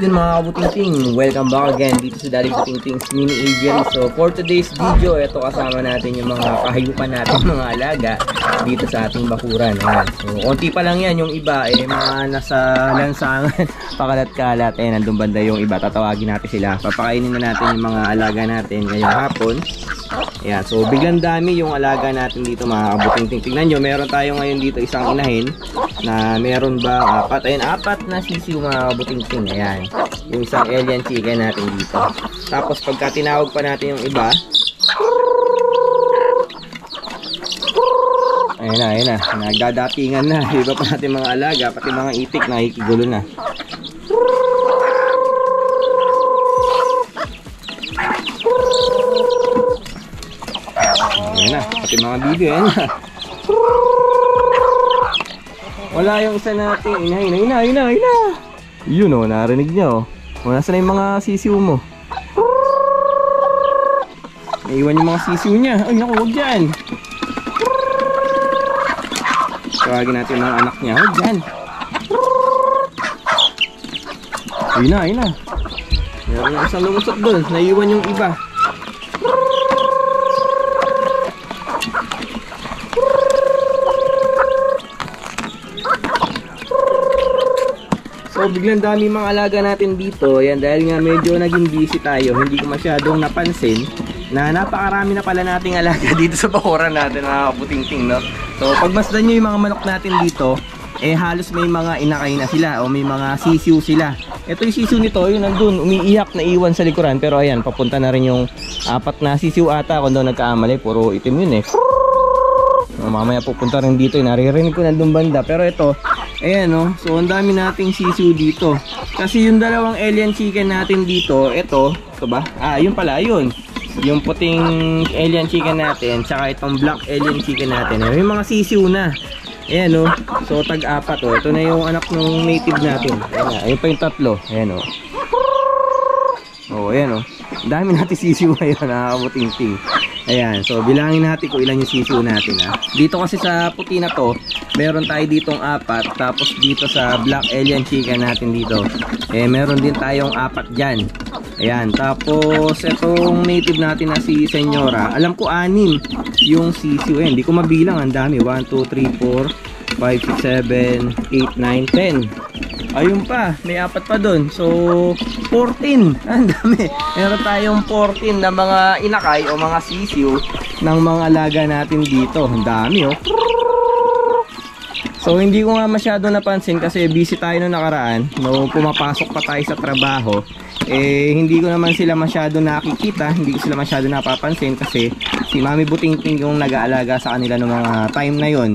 din mga kabutingting, welcome back again dito sa Daddy Butingthings Mini Aviary. So for today's video, ito kasama natin yung mga kahayupan natin, mga alaga dito sa ating bakuran. So konti pa lang yan, yung iba eh mga nasa lansangan, pakalat-kalat eh, nandun banda yung iba, tatawagin natin sila. Papakainin na natin yung mga alaga natin ngayong hapon. Ayan, so biglang dami yung alaga natin dito mga kabutingting. Tingnan nyo, meron tayo ngayon dito isang inahin na meron ba apat, ayun, apat na sisiw mga kabutingting. Ayan, yung isang alien chicken natin dito. Tapos pagka tinawag pa natin yung iba, ayun na, nagdadatingan na. Iba pa natin mga alaga, pati mga itik nakikigulo na. Ayan na, pati mga bibi, ayan na. Wala yung isa natin, ayun na. Yun o, narinig niya o. O, nasa na yung mga sisiw mo. Naiwan yung mga sisiw niya. Ay naku, huwag dyan. Tawagin natin yung mga anak niya, huwag dyan. Ayun na. Meron yung isang lumusot dun, naiwan yung iba. So biglang dami mga alaga natin dito. Ayan, dahil nga medyo naging busy tayo, hindi ko masyadong napansin na napakarami na pala nating alaga dito sa bakuran natin mga kabutingting, no? So pagmasdan nyo yung mga manok natin dito, eh halos may mga inakay na sila o may mga sisiw sila. Ito yung sisiw nito, yung nandun, umiiyak na iwan sa likuran. Pero ayan, papunta na rin yung apat na sisiw ata, kung daw nagkaamali, puro itim yun eh. Mamaya pupunta rin dito, naririnig ko nandun banda. Pero ito, ayan o, so ang dami nating sisiw dito. Kasi yung dalawang alien chicken natin dito, eto, ito ba? Ah, yun pala, yun. Yung puting alien chicken natin, tsaka itong black alien chicken natin. May mga sisiw na. Ayan o, so tag-apat o. Ito na yung anak ng native natin. Ayan, ayun pa yung tatlo. Ayan o. Oo, ayan o. Ang dami nating sisiw ngayon, nakakabutingting. Ayan, so bilangin natin kung ilan yung sisiw natin ha. Dito kasi sa puti na to, meron tayo ditong apat. Tapos dito sa black alien chicken natin dito, eh meron din tayong apat dyan. Ayan, tapos itong native natin na si Senyora, alam ko anim yung sisiw. Ayan, hindi ko mabilang, ang dami. 1, 2, 3, 4, 5, 6, 7, 8, 9, 10. Ayun pa, may apat pa dun. So, 14. Ang dami. Meron tayong 14 na mga inakay o mga sisiw ng mga alaga natin dito. Ang dami oh. So hindi ko nga masyado napansin kasi busy tayo nung nakaraan. No, pumapasok pa tayo sa trabaho. Eh hindi ko naman sila masyado nakikita, hindi ko sila masyado napapansin kasi si Mami Butingting yung nag-aalaga sa kanila ng mga time na 'yon.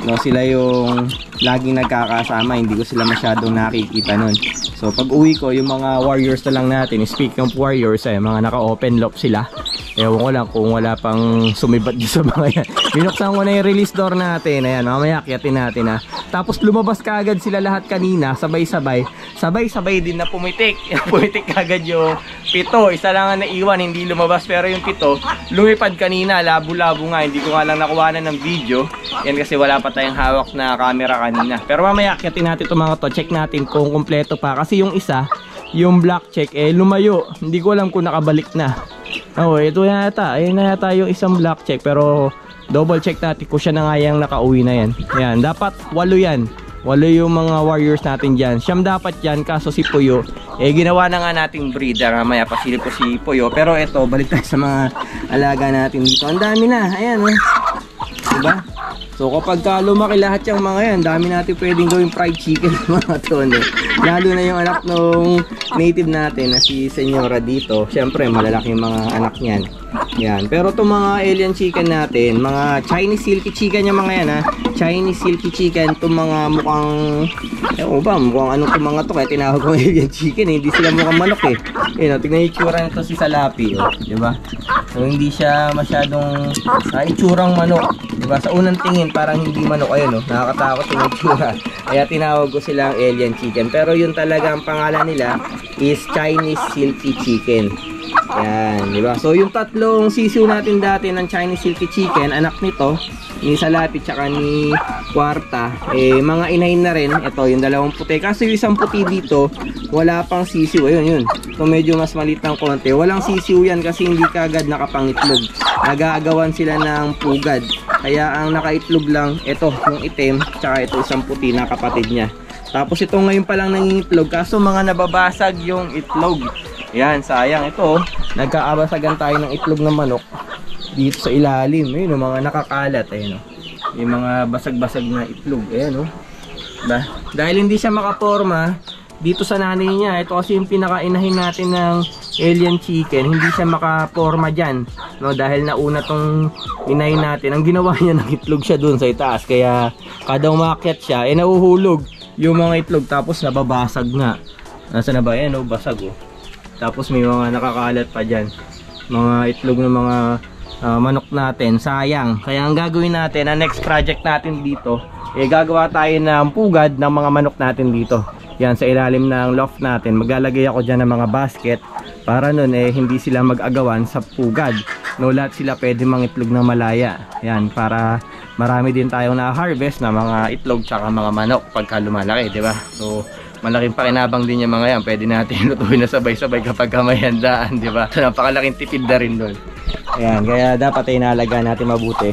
No, sila yung laging nagkakasama, hindi ko sila masyado nakikita nun. So pag-uwi ko, yung mga warriors na lang natin. Speaking of warriors, ay mga naka-open lock sila. Ewan ko lang kung wala pang sumibat dito sa mga yan. Binuksan ko na yung release door natin. Ayan, mamaya akyatin natin ha. Tapos lumabas kaagad sila lahat kanina. Sabay-sabay din na pumitik. Pumitik kaagad yung pito. Isa lang ang naiwan, hindi lumabas. Pero yung pito, lumipad kanina. Labo-labo nga. Hindi ko nga lang nakuhanan ng video. Yan kasi wala pa tayong hawak na camera kanina. Pero mamaya akyatin natin itong mga to. Check natin kung kumpleto pa. Kasi yung isa, yung black check, eh lumayo. Hindi ko alam kung nakabalik na. Oh, ito na yata. Ayun na yata yung isang black check. Pero double check natin kung siya na nga yung nakauwi na yan. Ayan, dapat 8 yan. 8 yung mga warriors natin dyan. 9 dapat yan, kaso si Puyo eh ginawa na nga nating breeder. Mamaya pasilip ko si Puyo. Pero eto, balik tayo sa mga alaga natin dito. Ang dami na, ayan eh. Diba? So kapag lumaki lahat yung mga yan, dami natin pwedeng gawing fried chicken mga ton. Lalo na yung anak nung native natin na si Senyora dito. Siyempre malalaki yung mga anak niyan. Yan. Pero itong mga alien chicken natin, mga Chinese silky chicken yung mga yan ha. Chinese silky chicken, itong mga mukhang, ewan ba, mukhang anong itong mga to. Kaya tinawag kong alien chicken eh. Hindi sila mukhang manok eh. Yun o, tignan yung itsura nito si Salapi o. Diba? So hindi siya masyadong itsurang manok. Diba? Sa unang tingin parang hindi manok, ayun o, nakakatakot yung itsura. Kaya tinawag ko silang alien chicken. Pero yun talaga ang pangalan nila is Chinese silky chicken. Yan, diba? So yung tatlong sisiu natin dati ng Chinese silky chicken, anak nito, ni Salapi tsaka ni Quarta, eh mga inahin na rin. Ito yung dalawang puti. Kaso yung isang puti dito, wala pang sisiu. Ayun yun. So medyo mas malit ng konti. Walang sisiu yan kasi hindi kagad nakapangitlog. Nag-aagawan sila ng pugad. Kaya ang nakaitlog lang, ito yung itim tsaka ito isang puti na kapatid niya. Tapos ito ngayon pa lang nangingitlog, kaso mga nababasag yung itlog. Yan, sayang. Ito, nagkaabasagan tayo ng itlog ng manok dito sa ilalim. Ayun, mga nakakalat. Ayun, yung mga basag-basag na itlog. Ayun, ba? Dahil hindi siya makaporma dito sa nanay niya. Ito kasi yung pinakainahin natin ng alien chicken. Hindi siya makaporma dyan, no? Dahil nauna tong inahin natin. Ang ginawa niya, nagitlog siya dun sa itaas. Kaya kada umakyat siya, eh nahuhulog yung mga itlog, tapos nababasag nga. Nasaan na ba? Ayan, oh, basag, oh. Tapos may mga nakakalat pa dyan, mga itlog ng mga manok natin. Sayang. Kaya ang gagawin natin, ang next project natin dito, eh gagawa tayo ng pugad ng mga manok natin dito. Yan, sa ilalim ng loft natin maglalagay ako dyan ng mga basket para nun eh hindi sila mag-agawan sa pugad, no? Lahat sila pwede mangitlog ng malaya. Yan, para marami din tayong na-harvest na mga itlog tsaka mga manok pagka lumalaki, diba? So, malaking pakinabang din yung mga yan. Pwede natin lutuin na sabay-sabay kapag may handaan, diba? So, napakalaking tipid na rin doon. Ayan, kaya dapat ay naalagaan natin mabuti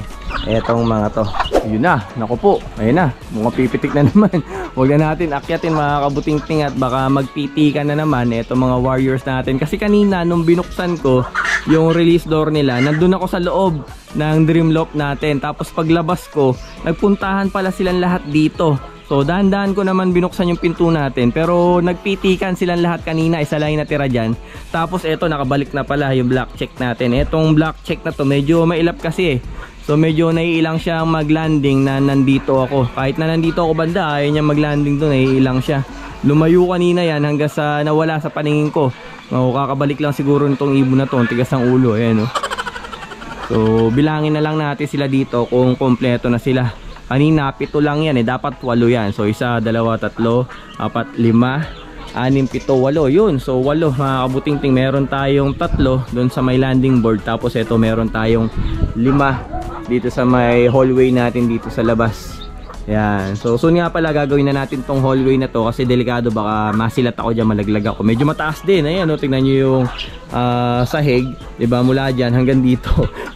etong mga to. Yun na, naku po, ayun na, mukhang pipitik na naman. Huwag na natin akyatin mga kabutingting at baka magtitikan na naman etong mga warriors natin. Kasi kanina nung binuksan ko yung release door nila, nandun ako sa loob ng dream loft natin. Tapos paglabas ko, nagpuntahan pala silang lahat dito. So dahan-dahan ko naman binuksan yung pinto natin, pero nagpitikan silang lahat kanina. Isa lang yung natira dyan. Tapos eto, nakabalik na pala yung black check natin. Etong black check na to, medyo mailap kasi eh. So medyo naiilang siya maglanding na nandito ako. Kahit na nandito ako banda, ayaw niya maglanding doon, naiilang siya. Lumayo kanina yan hanggang sa nawala sa paningin ko. O, kakabalik lang siguro nitong ibon na to, tigas ang ulo. Ayan, oh. So bilangin na lang natin sila dito kung kompleto na sila. Kanina 7 lang yan eh, dapat 8 yan. So 1, 2, 3, 4, 5, 6, 7, 8. Yun, so 8 mga kabutingting. Meron tayong 3 doon sa may landing board. Tapos eto meron tayong 5 dito sa may hallway natin dito sa labas. Yan, so soon nga pala gagawin na natin tong hallway na to kasi delikado, baka masilat ako dyan, malaglag ako. Medyo mataas din, ayan o, tingnan nyo yung sahig, diba, mula dyan hanggang dito.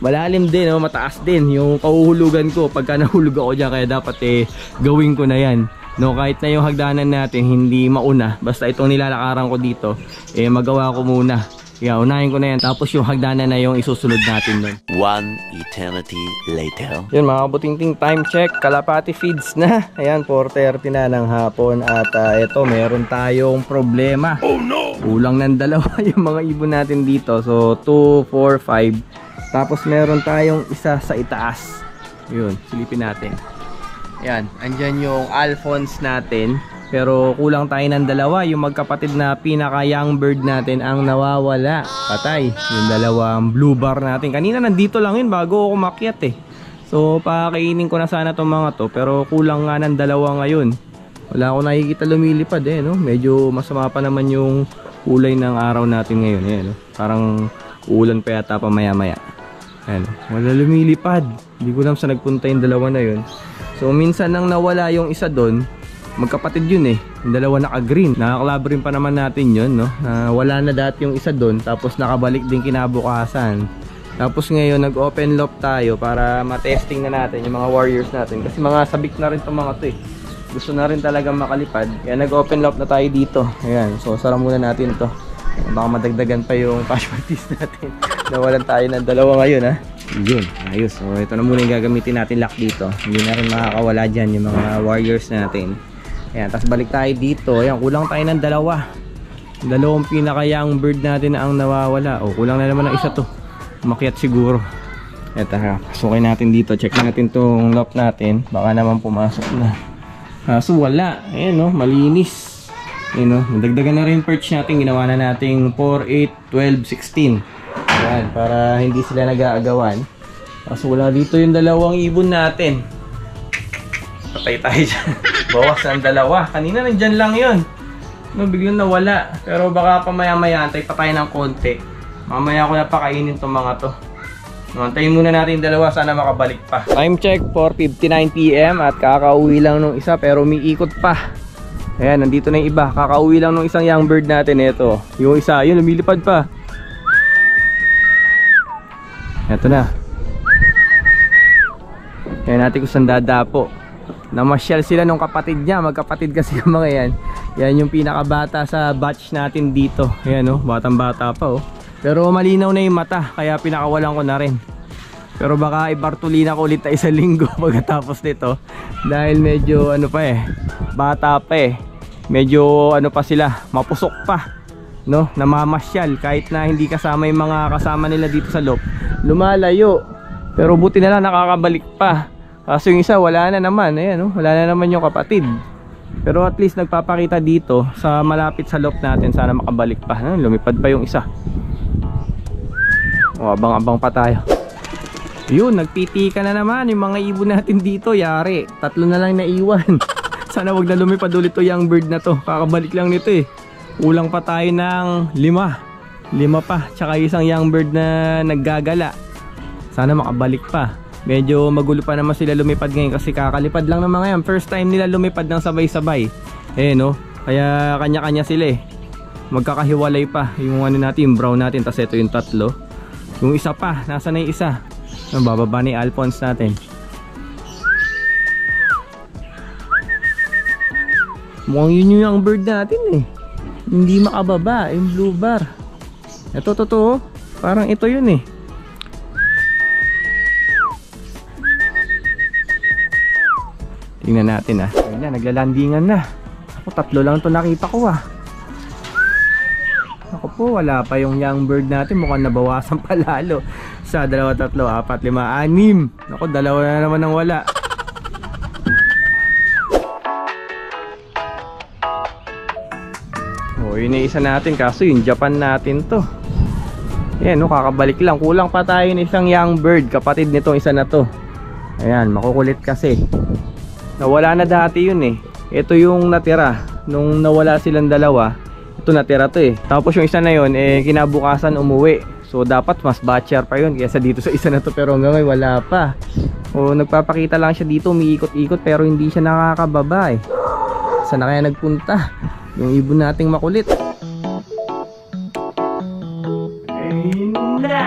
Malalim din, oh, mataas din yung kahuhulugan ko pagka nahulog ako dyan. Kaya dapat eh gawin ko na yan, no? Kahit na yung hagdanan natin hindi mauna, basta itong nilalakaran ko dito eh magawa ko muna. Yeah, unahin ko na yan. Tapos yung hagdanan na yung isusunod natin nun. 1 eternity later. Yun mga kabutingting, time check. Kalapati feeds na. Ayan, 4:30 na ng hapon. At eto, meron tayong problema. Oh no! Kulang ng 2 yung mga ibon natin dito. So, 2, 4, 5. Tapos meron tayong isa sa itaas. Yun, silipin natin. Ayan, andyan yung Alphonse natin. Pero kulang tayo ng 2, yung magkapatid na pinaka-young bird natin ang nawawala. Patay. Yung 2 blue bar natin. Kanina nandito lang yun bago ako makiat eh. So pakainin ko na sana itong mga to, pero kulang nga ng 2 ngayon. Wala akong nakikita lumilipad eh, no? Medyo masama pa naman yung kulay ng araw natin ngayon eh, no? Parang ulan pa yata pa maya-maya. Ano, wala lumilipad. Hindi ko alam saan nagpunta yung 2 na yun. So minsan nang nawala yung isa doon, magkapatid yun eh, yung 2 naka-green. Nakakalabarin pa naman natin yun, no? Wala na dati yung isa dun, tapos nakabalik din kinabukasan. Tapos ngayon nag-open loop tayo para matesting na natin yung mga warriors natin. Kasi mga sabik na rin itong mga to eh. Gusto na rin talaga makalipad. Kaya nag-open loop na tayo dito. Ayan, so sara muna natin ito. Baka madagdagan pa yung casualties natin. Nawalan tayo ng 2 ngayon, ha? Yun, ayos. So ito na muna yung gagamitin natin lock dito. Hindi na rin makakawala dyan yung mga warriors natin. Ayan, tapos balik tayo dito. Ayan, kulang tayo ng 2. 2 pinaka-young bird natin ang nawawala. O, kulang na naman ng isa to. Umakyat siguro. Eto ha, pasukin natin dito. Check natin tong lock natin. Baka naman pumasok na. Kaso wala. Ayan o, malinis. Ayan o, nadagdagan na rin perch natin. Ginawa na natin 4, 8, 12, 16. Ayan, para hindi sila nag-aagawan. Kaso wala dito yung 2 ibon natin. Patay tayo dyan. Bawas ng 2. Kanina nandyan lang yun. No, biglang nawala. Pero baka pamaya-maya, antay pa tayo ng konti. Mamaya ko na pakainin itong mga to. Antayin muna natin dalawa, sana makabalik pa. Time check, 4:59 PM at kakauwi lang nung isa pero umiikot pa. Ayan, nandito na yung iba. Kakauwi lang nung isang young bird natin. Ito, yung isa, yun, lumilipad pa. Ito na. Ayan natin kung saan dadapo. Namasyal sila nung kapatid niya. Magkapatid kasi yung mga yan. Yan yung pinakabata sa batch natin dito. Ayan o, oh, batang bata pa o oh. Pero malinaw na yung mata, kaya pinakawalan ko na rin. Pero baka ibartulina ko ulit tayo isang linggo pagkatapos nito. Dahil medyo ano pa eh, bata pa eh. Medyo ano pa sila, mapusok pa, no? Namamasyal, kahit na hindi kasama yung mga kasama nila dito sa loob. Lumalayo, pero buti na lang nakakabalik pa. Kaso yung isa wala na naman, ayan, no? Wala na naman yung kapatid. Pero at least nagpapakita dito sa malapit sa loob natin, sana makabalik pa, no? Lumipad pa yung isa. O, abang-abang pa tayo. Yun, nagtitika na naman yung mga ibon natin dito, yari. Tatlo na lang naiwan. Sana wag na lumipad ulit to yung bird na to. Kakabalik lang nito eh. Ulang pa tayo ng 5. 5 pa, tsaka isang young bird na naggagala. Sana makabalik pa. Medyo magulo pa naman sila lumipad ngayon kasi kakalipad lang ng mga yan. First time nila lumipad ng sabay-sabay. Eh no, kaya kanya-kanya sila eh. Magkakahiwalay pa yung ano natin, yung brown natin, tas ito yung tatlo. Yung isa pa, nasa na yung isa? Bababa ni Alphonse natin. Mukhang yun yung bird natin eh. Hindi makababa, yung blue bar. Ito totoo, parang ito yun eh. Tingnan natin ah. Ayun na, naglalandingan na. Ako, 3 lang ito nakita ko ah. Ako po, wala pa yung young bird natin. Mukhang nabawasan pa lalo. 1, 2, 3, 4, 5, 6. Ako, 2 na naman ang wala. O, yun na isa natin. Kaso yung Japan natin to. Ayan, no, kakabalik lang. Kulang pa tayo ng isang young bird. Kapatid nitong isa na to. Ayan, makukulit kasi. Nawala na dati yun eh. Ito yung natira. Nung nawala silang dalawa, ito natira to eh. Tapos yung isa na yun eh, kinabukasan umuwi. So dapat mas batcher pa yun kaysa dito sa isa na to. Pero hanggang ngayon wala pa. O nagpapakita lang siya dito, umiikot-ikot, pero hindi siya nakakababa eh. Saan na kaya nagpunta yung ibon nating makulit? Ayun na!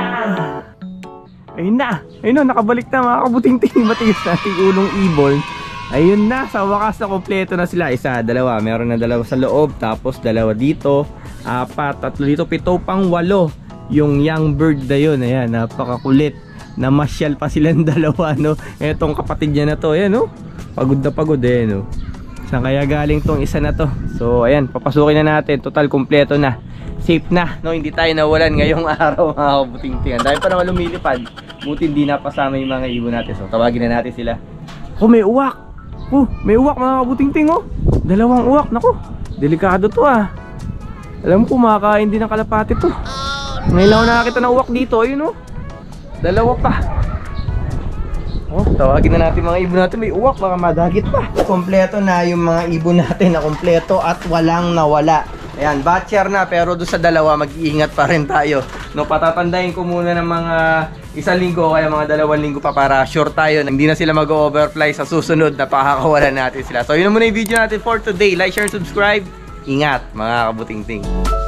Ayun na! Ayun na, nakabalik na mga kabutingting. Matigas nating ulong ibon. Ayun na, sa wakas na kompleto na sila. 1, 2, meron na 2 sa loob. tapos 2 dito, 4, 3 dito, 7 pang 8. Yung young bird na yun, ayan, napakakulit. Namasyal pa silang 2, no? Etong kapatid niya na to, ayan, no? Pagod na pagod, ayan, no? Saan kaya galing tong isa na to? So, ayan, papasukin na natin. Total, kompleto na. Safe na, no? Hindi tayo nawalan ngayong araw, mga kabutingtingan. Dahil pa naman lumilipad, buti hindi napasama yung mga ibon natin. So, tawagin na natin sila. Oh, may uwak! Oh, may uwak mga kabutingting oh. 2 uwak, naku. Delikado to ah. Alam ko makakain din ng kalapati to. Ngayon lang nakakita ng uwak dito, ayun oh. 2 pa. Oh, tawagin na natin mga ibon natin, may uwak, baka madagit pa. Kompleto na yung mga ibon natin, na kompleto at walang nawala. Ayan, batcher na pero doon sa 2 mag-iingat pa rin tayo. No, patatandain ko muna ng mga 1 linggo o kaya mga 2 linggo pa para sure tayo na hindi na sila mag-overfly sa susunod na pakakawalan natin sila. So yun muna yung video natin for today. Like, share, and subscribe. Ingat mga kabutingting.